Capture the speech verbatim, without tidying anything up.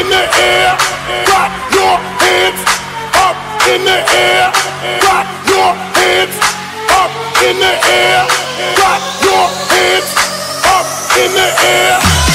in the air, got your hands up in the air, got your hands up in the air, got your hands up in the air.